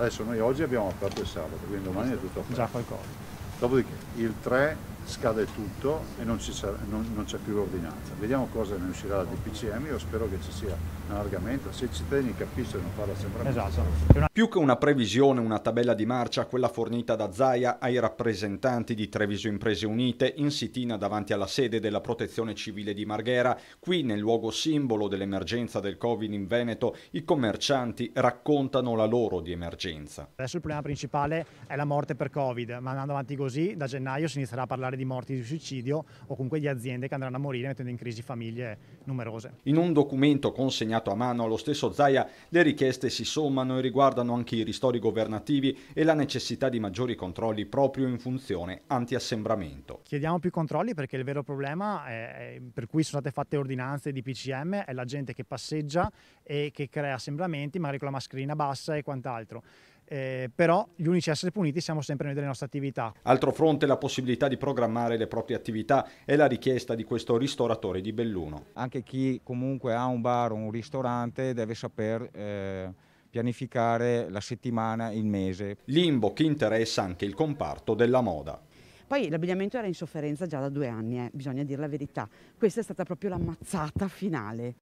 Adesso noi oggi abbiamo aperto il sabato, quindi domani è tutto aperto. Già qualcosa. Dopodiché il 3 scade tutto e non c'è più l'ordinanza. Vediamo cosa ne uscirà la DPCM, io spero che ci sia un allargamento, se i cittadini capiscono fare l'assembramento. Esatto. Più che una previsione, una tabella di marcia, quella fornita da Zaia ai rappresentanti di Treviso Imprese Unite in sitina davanti alla sede della Protezione Civile di Marghera. Qui, nel luogo simbolo dell'emergenza del Covid in Veneto, i commercianti raccontano la loro di emergenza. Adesso il problema principale è la morte per Covid, ma andando avanti così, da gennaio si inizierà a parlare di morti di suicidio o comunque di aziende che andranno a morire, mettendo in crisi famiglie numerose. In un documento consegnato a mano allo stesso Zaia, le richieste si sommano e riguardano anche i ristori governativi e la necessità di maggiori controlli proprio in funzione anti-assembramento. Chiediamo più controlli, perché il vero problema per cui sono state fatte ordinanze di DPCM è la gente che passeggia e che crea assembramenti, magari con la mascherina bassa e quant'altro. Però gli unici a essere puniti siamo sempre noi delle nostre attività. Altro fronte, la possibilità di programmare le proprie attività, è la richiesta di questo ristoratore di Belluno. Anche chi comunque ha un bar o un ristorante deve saper pianificare la settimana, il mese. Limbo che interessa anche il comparto della moda. Poi l'abbigliamento era in sofferenza già da 2 anni, bisogna dire la verità. Questa è stata proprio la mazzata finale.